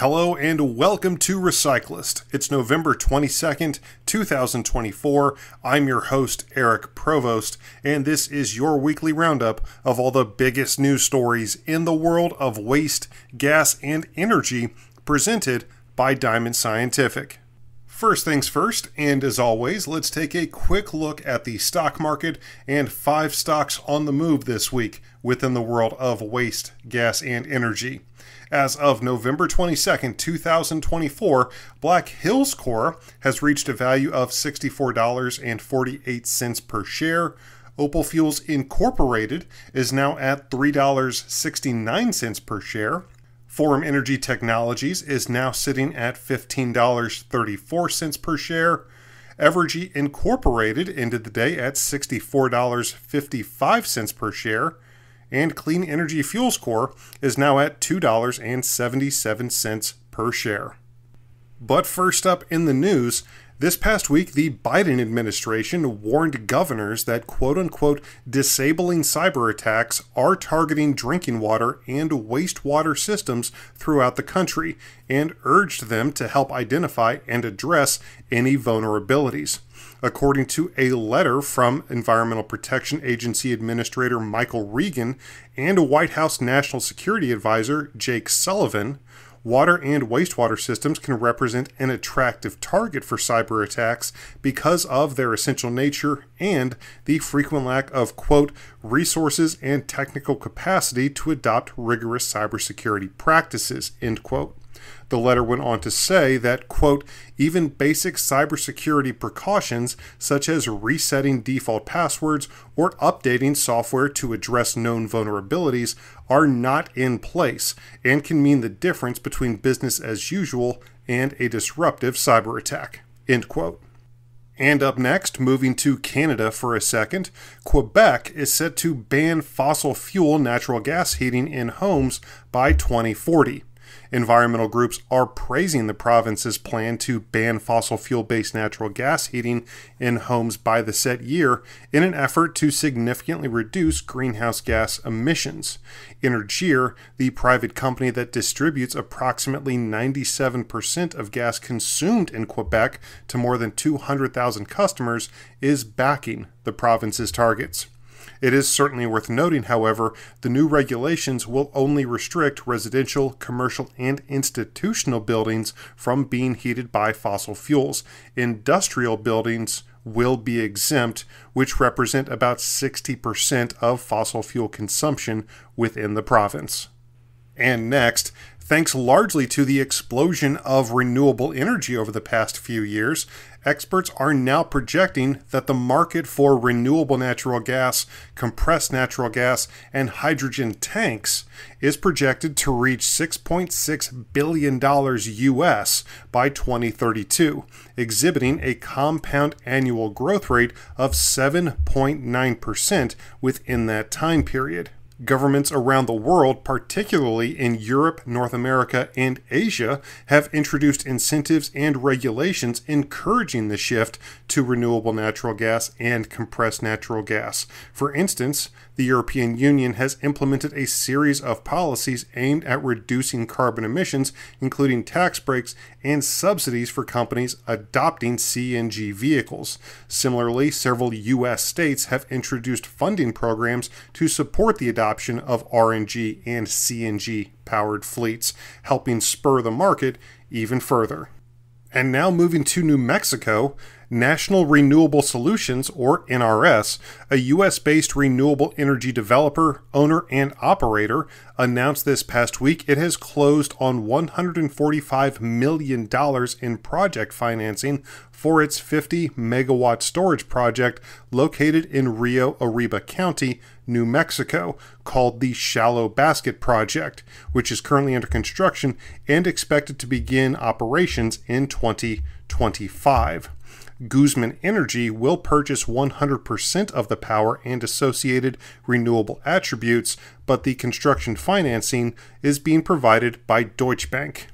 Hello and welcome to Recyclist. It's November 22nd, 2024. I'm your host, Eric Provost, and this is your weekly roundup of all the biggest news stories in the world of waste, gas, and energy presented by Diamond Scientific. First things first, and as always, let's take a quick look at the stock market and 5 stocks on the move this week within the world of waste, gas, and energy. As of November 22nd, 2024, Black Hills Corp has reached a value of $64.48 per share. Opal Fuels Incorporated is now at $3.69 per share. Forum Energy Technologies is now sitting at $15.34 per share. Evergy Incorporated ended the day at $64.55 per share. And Clean Energy Fuels Corp is now at $2.77 per share. But first up in the news, this past week, the Biden administration warned governors that quote-unquote disabling cyber attacks are targeting drinking water and wastewater systems throughout the country and urged them to help identify and address any vulnerabilities. According to a letter from Environmental Protection Agency Administrator Michael Regan and White House National Security Advisor Jake Sullivan, water and wastewater systems can represent an attractive target for cyber attacks because of their essential nature and the frequent lack of, quote, resources and technical capacity to adopt rigorous cybersecurity practices, end quote. The letter went on to say that, quote, even basic cybersecurity precautions such as resetting default passwords or updating software to address known vulnerabilities are not in place and can mean the difference between business as usual and a disruptive cyber attack, end quote. And up next, moving to Canada for a second, Quebec is set to ban fossil fuel natural gas heating in homes by 2040. Environmental groups are praising the province's plan to ban fossil fuel-based natural gas heating in homes by the set year in an effort to significantly reduce greenhouse gas emissions. Energir, the private company that distributes approximately 97% of gas consumed in Quebec to more than 200,000 customers, is backing the province's targets. It is certainly worth noting, however, the new regulations will only restrict residential, commercial, and institutional buildings from being heated by fossil fuels. Industrial buildings will be exempt, which represent about 60% of fossil fuel consumption within the province. And next, thanks largely to the explosion of renewable energy over the past few years, experts are now projecting that the market for renewable natural gas, compressed natural gas, and hydrogen tanks is projected to reach $6.6 billion US by 2032, exhibiting a compound annual growth rate of 7.9% within that time period. Governments around the world, particularly in Europe, North America, and Asia, have introduced incentives and regulations encouraging the shift to renewable natural gas and compressed natural gas. For instance, the European Union has implemented a series of policies aimed at reducing carbon emissions, including tax breaks and subsidies for companies adopting CNG vehicles. Similarly, several U.S. states have introduced funding programs to support the adoption of RNG and CNG-powered fleets, helping spur the market even further. And now moving to New Mexico, National Renewable Solutions, or NRS, a U.S.-based renewable energy developer, owner, and operator, announced this past week it has closed on $145 million in project financing for its 50-megawatt storage project located in Rio Arriba County, New Mexico, called the Shallow Basket Project, which is currently under construction and expected to begin operations in 2025. Guzman Energy will purchase 100% of the power and associated renewable attributes, but the construction financing is being provided by Deutsche Bank.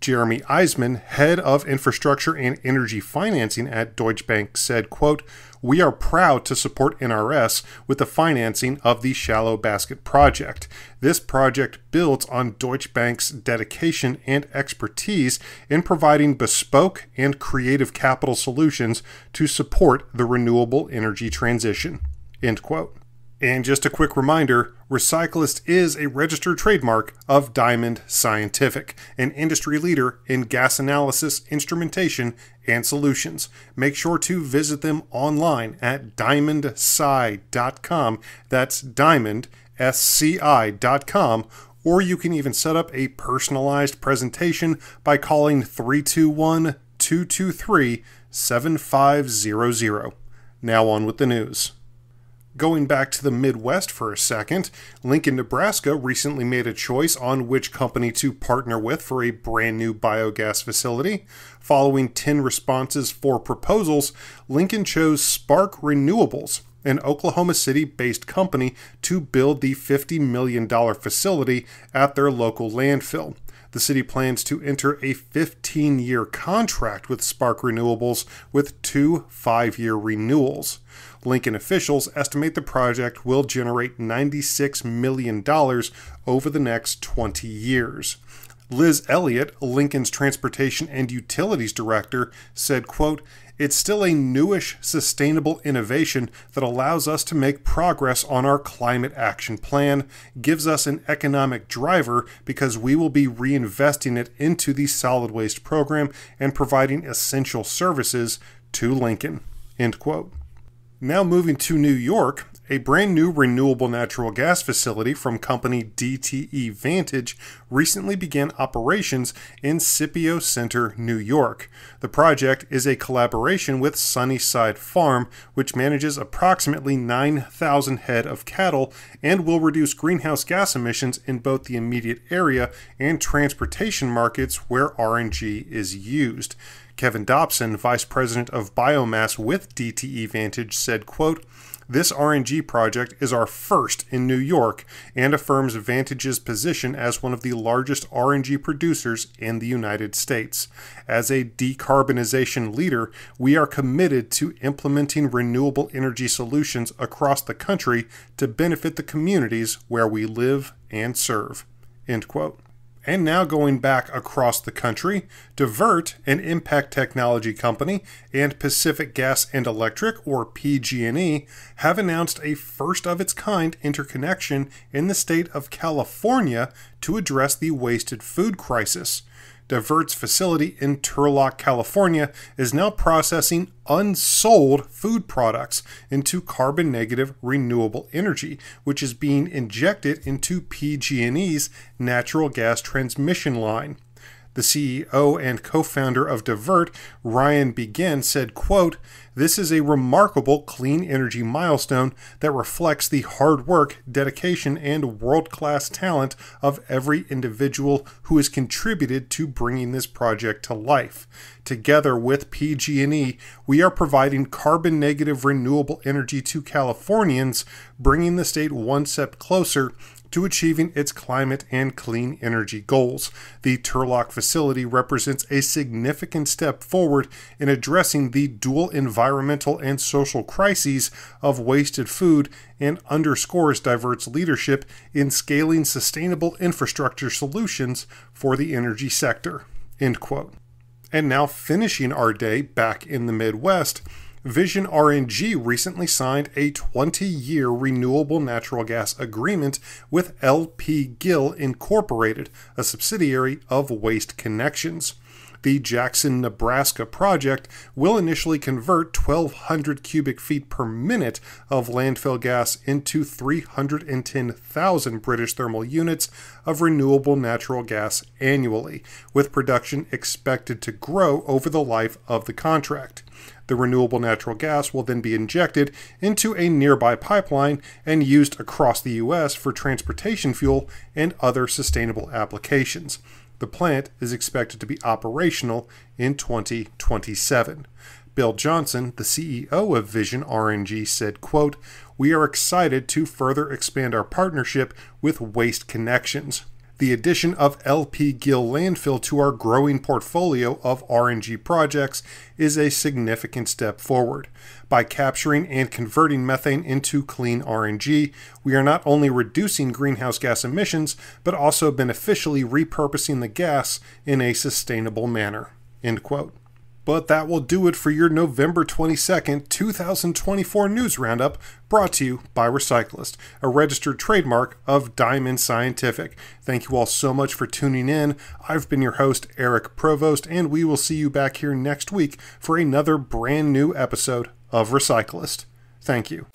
Jeremy Eisman, head of infrastructure and energy financing at Deutsche Bank, said, quote, we are proud to support NRS with the financing of the Shallow Basket Project. This project builds on Deutsche Bank's dedication and expertise in providing bespoke and creative capital solutions to support the renewable energy transition." End quote. And just a quick reminder, Recyclist is a registered trademark of Diamond Scientific, an industry leader in gas analysis, instrumentation, and solutions. Make sure to visit them online at diamondsci.com. That's diamond, SCI.com, or you can even set up a personalized presentation by calling 321-223-7500. Now on with the news. Going back to the Midwest for a second, Lincoln, Nebraska recently made a choice on which company to partner with for a brand new biogas facility. Following 10 responses for proposals, Lincoln chose Spark Renewables, an Oklahoma City-based company, to build the $50 million facility at their local landfill. The city plans to enter a 15-year contract with Spark Renewables with 2 5-year renewals. Lincoln officials estimate the project will generate $96 million over the next 20 years. Liz Elliott, Lincoln's Transportation and Utilities Director, said, quote, "It's still a newish, sustainable innovation that allows us to make progress on our climate action plan, gives us an economic driver because we will be reinvesting it into the solid waste program and providing essential services to Lincoln." End quote. Now moving to New York, a brand new renewable natural gas facility from company DTE Vantage recently began operations in Scipio Center, New York. The project is a collaboration with Sunnyside Farm, which manages approximately 9,000 head of cattle and will reduce greenhouse gas emissions in both the immediate area and transportation markets where RNG is used. Kevin Dobson, Vice President of Biomass with DTE Vantage, said, quote, "This RNG project is our first in New York and affirms Vantage's position as one of the largest RNG producers in the United States. As a decarbonization leader, we are committed to implementing renewable energy solutions across the country to benefit the communities where we live and serve." End quote. And now going back across the country, Divert, an impact technology company, and Pacific Gas and Electric, or PG&E, have announced a first-of-its-kind interconnection in the state of California to address the wasted food crisis. Divert's facility in Turlock, California, is now processing unsold food products into carbon-negative renewable energy, which is being injected into PG&E's natural gas transmission line. The CEO and co-founder of Divert, Ryan Begin, said, quote, "This is a remarkable clean energy milestone that reflects the hard work, dedication, and world-class talent of every individual who has contributed to bringing this project to life. Together with PG&E, we are providing carbon-negative renewable energy to Californians, bringing the state one step closer to achieving its climate and clean energy goals. The Turlock facility represents a significant step forward in addressing the dual environmental and social crises of wasted food and underscores Divert's leadership in scaling sustainable infrastructure solutions for the energy sector." End quote. And now finishing our day back in the Midwest, Vision RNG recently signed a 20-year renewable natural gas agreement with LP Gill Incorporated, a subsidiary of Waste Connections. The Jackson, Nebraska project will initially convert 1,200 cubic feet per minute of landfill gas into 310,000 British thermal units of renewable natural gas annually, with production expected to grow over the life of the contract. The renewable natural gas will then be injected into a nearby pipeline and used across the U.S. for transportation fuel and other sustainable applications. The plant is expected to be operational in 2027. Bill Johnson, the CEO of Vision RNG, said, quote, "We are excited to further expand our partnership with Waste Connections. the addition of LP Gill Landfill to our growing portfolio of RNG projects is a significant step forward. By capturing and converting methane into clean RNG, we are not only reducing greenhouse gas emissions, but also beneficially repurposing the gas in a sustainable manner." End quote. But that will do it for your November 22nd, 2024 news roundup, brought to you by Recyclist, a registered trademark of Diamond Scientific. Thank you all so much for tuning in. I've been your host, Eric Provost, and we will see you back here next week for another brand new episode of Recyclist. Thank you.